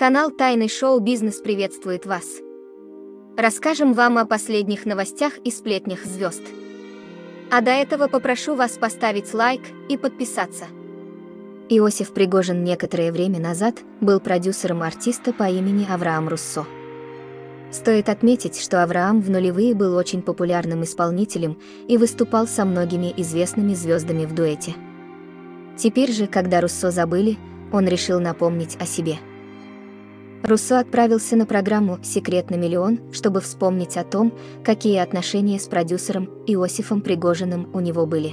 Канал «Тайный Шоу Бизнес» приветствует вас. Расскажем вам о последних новостях и сплетнях звезд. А до этого попрошу вас поставить лайк и подписаться. Иосиф Пригожин некоторое время назад был продюсером артиста по имени Авраам Руссо. Стоит отметить, что Авраам в нулевые был очень популярным исполнителем и выступал со многими известными звездами в дуэте. Теперь же, когда Руссо забыли, он решил напомнить о себе. Руссо отправился на программу «Секрет на миллион», чтобы вспомнить о том, какие отношения с продюсером Иосифом Пригожиным у него были.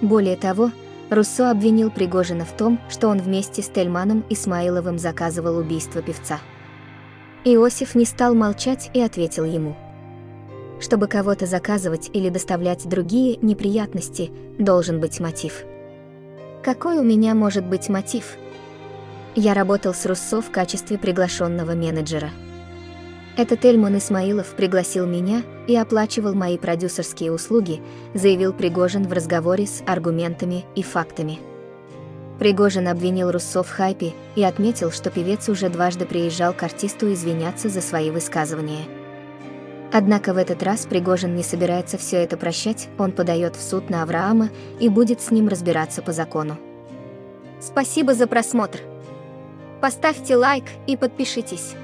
Более того, Руссо обвинил Пригожина в том, что он вместе с Тельманом Исмаиловым заказывал убийство певца. Иосиф не стал молчать и ответил ему: «Чтобы кого-то заказывать или доставлять другие неприятности, должен быть мотив». «Какой у меня может быть мотив? Я работал с Руссо в качестве приглашенного менеджера. Это Тельман Исмаилов пригласил меня и оплачивал мои продюсерские услуги», заявил Пригожин в разговоре с «Аргументами и фактами». Пригожин обвинил Руссо в хайпе и отметил, что певец уже дважды приезжал к артисту извиняться за свои высказывания. Однако в этот раз Пригожин не собирается все это прощать, он подает в суд на Авраама и будет с ним разбираться по закону. Спасибо за просмотр! Поставьте лайк и подпишитесь.